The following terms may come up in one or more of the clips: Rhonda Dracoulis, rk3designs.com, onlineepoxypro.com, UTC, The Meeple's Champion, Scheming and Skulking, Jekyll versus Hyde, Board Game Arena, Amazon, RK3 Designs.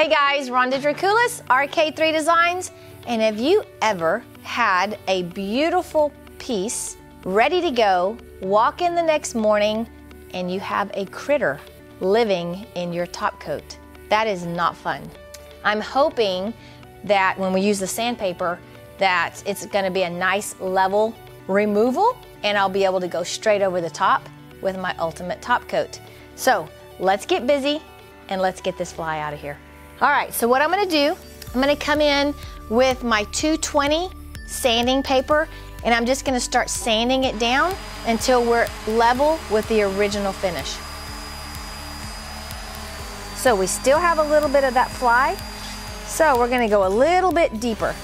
Hey guys, Rhonda Dracoulis, RK3 Designs, and have you ever had a beautiful piece ready to go, walk in the next morning, and you have a critter living in your top coat? That is not fun. I'm hoping that when we use the sandpaper that it's going to be a nice level removal and I'll be able to go straight over the top with my ultimate top coat. So let's get busy and let's get this fly out of here. All right, so what I'm going to do, I'm going to come in with my 220 sanding paper and I'm just going to start sanding it down until we're level with the original finish. So we still have a little bit of that fly, so we're going to go a little bit deeper.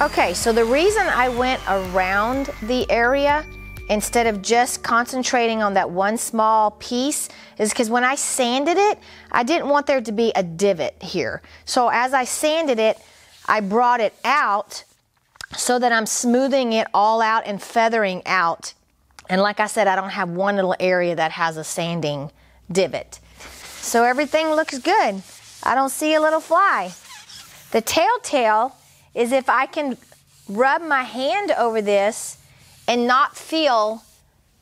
Okay, so the reason I went around the area instead of just concentrating on that one small piece is because when I sanded it, I didn't want there to be a divot here. So as I sanded it, I brought it out so that I'm smoothing it all out and feathering out. And like I said, I don't have one little area that has a sanding divot. So everything looks good. I don't see a little fly. The telltale is if I can rub my hand over this and not feel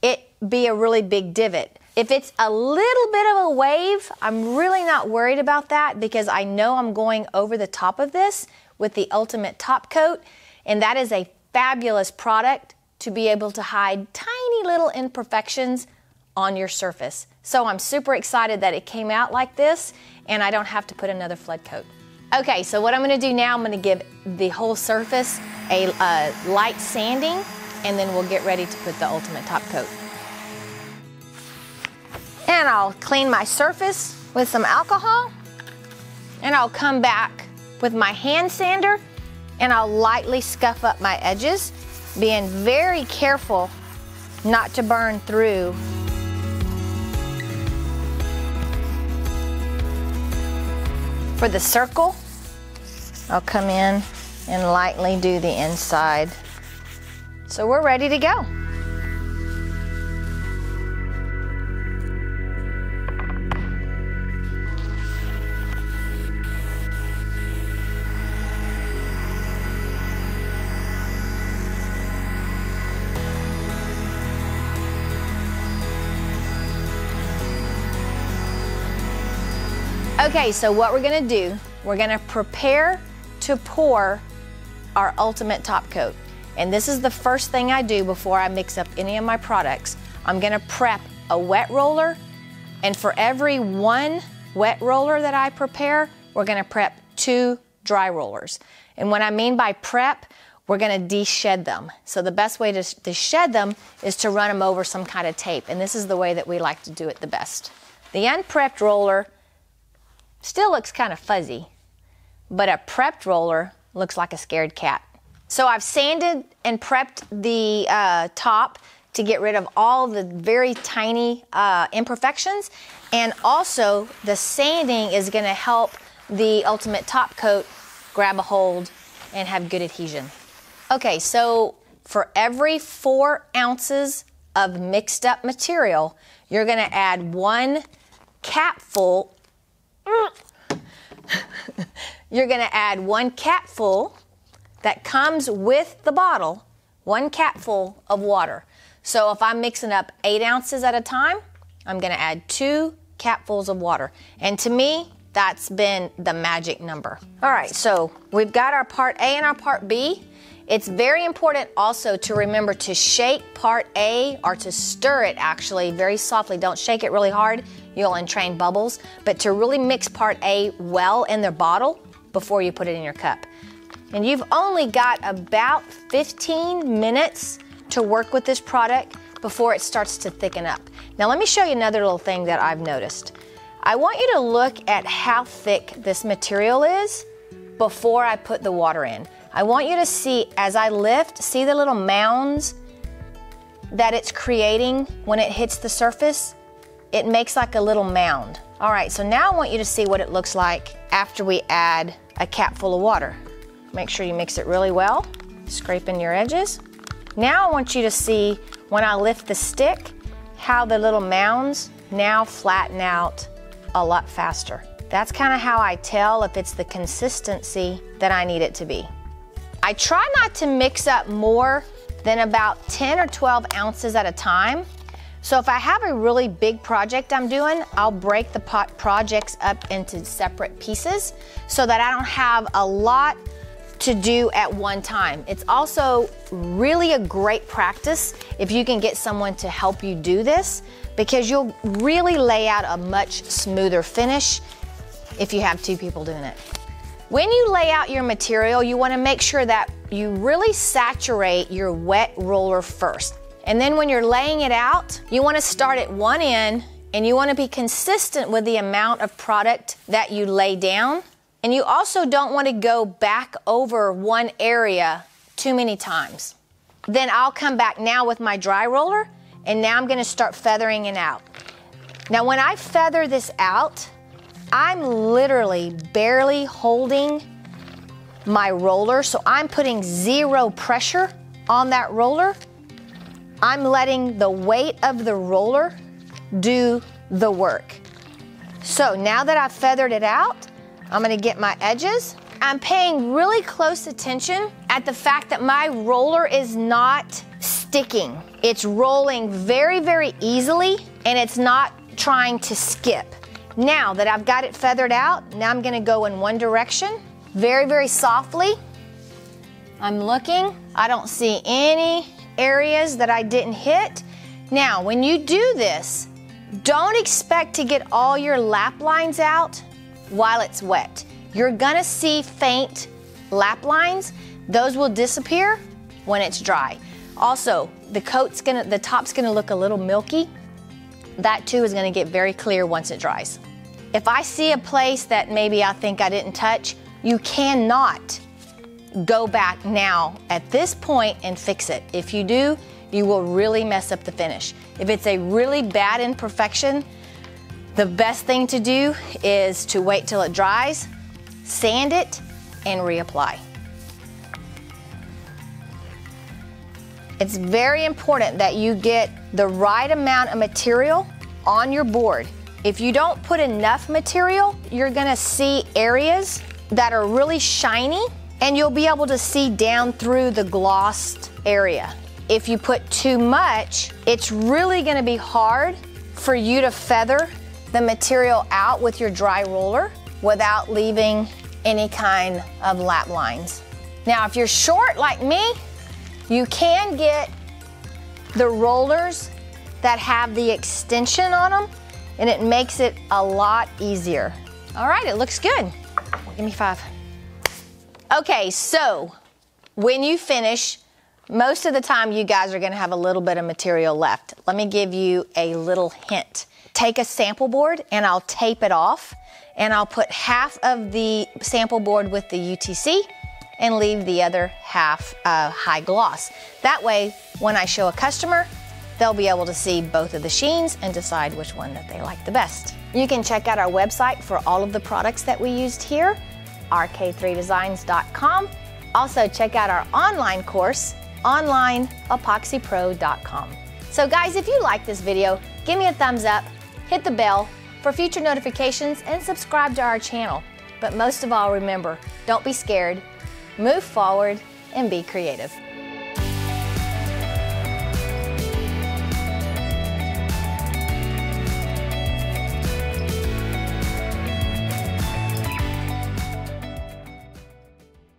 it be a really big divot. If it's a little bit of a wave, I'm really not worried about that because I know I'm going over the top of this with the ultimate top coat, and that is a fabulous product to be able to hide tiny little imperfections on your surface. So I'm super excited that it came out like this and I don't have to put another flood coat. Okay, so what I'm gonna do now, I'm gonna give the whole surface a light sanding and then we'll get ready to put the ultimate top coat. And I'll clean my surface with some alcohol and I'll come back with my hand sander and I'll lightly scuff up my edges, being very careful not to burn through. For the circle, I'll come in and lightly do the inside. So we're ready to go. Okay, so what we're gonna do, we're gonna prepare to pour our ultimate top coat. And this is the first thing I do before I mix up any of my products. I'm gonna prep a wet roller, and for every one wet roller that I prepare, we're gonna prep 2 dry rollers. And what I mean by prep, we're gonna deshed them. So the best way to shed them is to run them over some kind of tape, and this is the way that we like to do it the best. The unprepped roller still looks kind of fuzzy, but a prepped roller looks like a scared cat. So I've sanded and prepped the top to get rid of all the very tiny imperfections, and also the sanding is gonna help the ultimate top coat grab a hold and have good adhesion. Okay, so for every 4 ounces of mixed up material, you're gonna add 1 capful that comes with the bottle, 1 capful of water. So if I'm mixing up 8 ounces at a time, I'm gonna add 2 capfuls of water. And to me, that's been the magic number. All right, so we've got our part A and our part B. It's very important also to remember to shake part A, or to stir it actually very softly. Don't shake it really hard, you'll entrain bubbles, but to really mix part A well in their bottle before you put it in your cup. And you've only got about 15 minutes to work with this product before it starts to thicken up. Now let me show you another little thing that I've noticed. I want you to look at how thick this material is before I put the water in. I want you to see, as I lift, see the little mounds that it's creating when it hits the surface? It makes like a little mound. All right, so now I want you to see what it looks like after we add a capful of water. Make sure you mix it really well, scraping your edges. Now I want you to see, when I lift the stick, how the little mounds now flatten out a lot faster. That's kind of how I tell if it's the consistency that I need it to be. I try not to mix up more than about 10 or 12 ounces at a time. So if I have a really big project I'm doing, I'll break the projects up into separate pieces so that I don't have a lot to do at one time. It's also really a great practice if you can get someone to help you do this, because you'll really lay out a much smoother finish if you have two people doing it. When you lay out your material, you want to make sure that you really saturate your wet roller first. And then when you're laying it out, you want to start at one end, and you want to be consistent with the amount of product that you lay down. And you also don't want to go back over one area too many times. Then I'll come back now with my dry roller, and now I'm going to start feathering it out. Now when I feather this out, I'm literally barely holding my roller, so I'm putting zero pressure on that roller. I'm letting the weight of the roller do the work. So now that I've feathered it out, I'm gonna get my edges. I'm paying really close attention at the fact that my roller is not sticking. It's rolling very, very easily, and it's not trying to skip. Now that I've got it feathered out, now I'm gonna go in one direction, very, very softly. I'm looking, I don't see any areas that I didn't hit. Now, when you do this, don't expect to get all your lap lines out while it's wet. You're gonna see faint lap lines. Those will disappear when it's dry. Also, the top's gonna look a little milky. That too is gonna get very clear once it dries. If I see a place that maybe I think I didn't touch, you cannot go back now at this point and fix it. If you do, you will really mess up the finish. If it's a really bad imperfection, the best thing to do is to wait till it dries, sand it, and reapply. It's very important that you get the right amount of material on your board. If you don't put enough material, you're gonna see areas that are really shiny, and you'll be able to see down through the glossed area. If you put too much, it's really gonna be hard for you to feather the material out with your dry roller without leaving any kind of lap lines. Now, if you're short like me, you can get the rollers that have the extension on them, and it makes it a lot easier. All right, it looks good. Give me five. Okay, so when you finish, most of the time you guys are gonna have a little bit of material left. Let me give you a little hint. Take a sample board, and I'll tape it off, and I'll put half of the sample board with the UTC and leave the other half high gloss. That way, when I show a customer, they'll be able to see both of the sheens and decide which one that they like the best. You can check out our website for all of the products that we used here, rk3designs.com. Also check out our online course, onlineepoxypro.com. So guys, if you like this video, give me a thumbs up, hit the bell for future notifications, and subscribe to our channel. But most of all, remember, don't be scared, move forward, and be creative.